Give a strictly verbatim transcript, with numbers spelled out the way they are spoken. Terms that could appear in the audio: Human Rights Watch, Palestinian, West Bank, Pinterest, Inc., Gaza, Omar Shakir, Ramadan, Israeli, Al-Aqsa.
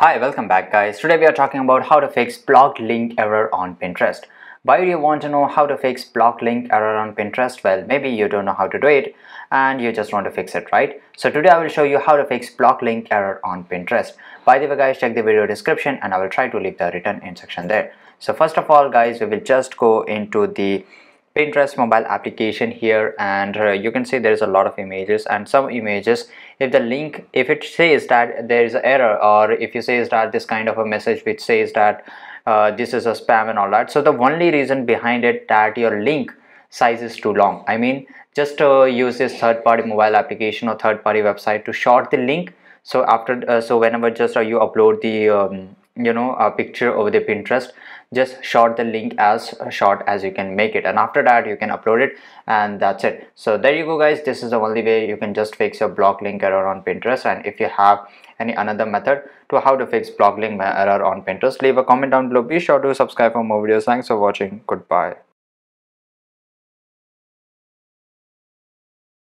Hi, welcome back guys. Today we are talking about how to fix blocked link error on Pinterest. Why do you want to know how to fix blocked link error on Pinterest? Well, maybe you don't know how to do it and you just want to fix it, right? So today I will show you how to fix blocked link error on Pinterest. By the way guys, check the video description and I will try to leave the written in section there. So first of all guys, we will just go into the Pinterest mobile application here, and uh, you can see there is a lot of images, and some images, if the link, if it says that there is an error, or if you says that this kind of a message which says that uh, this is a spam and all that, so the only reason behind it that your link size is too long. I mean, just uh, use this third-party mobile application or third-party website to short the link. So after uh, so whenever just uh, you upload the um, you know a picture over the Pinterest, just short the link as short as you can make it, and after that you can upload it, and that's it. So there you go guys, this is the only way you can just fix your blocked link error on Pinterest. And if you have any another method to how to fix blocked link error on Pinterest, leave a comment down below. Be sure to subscribe for more videos. Thanks for watching. Goodbye.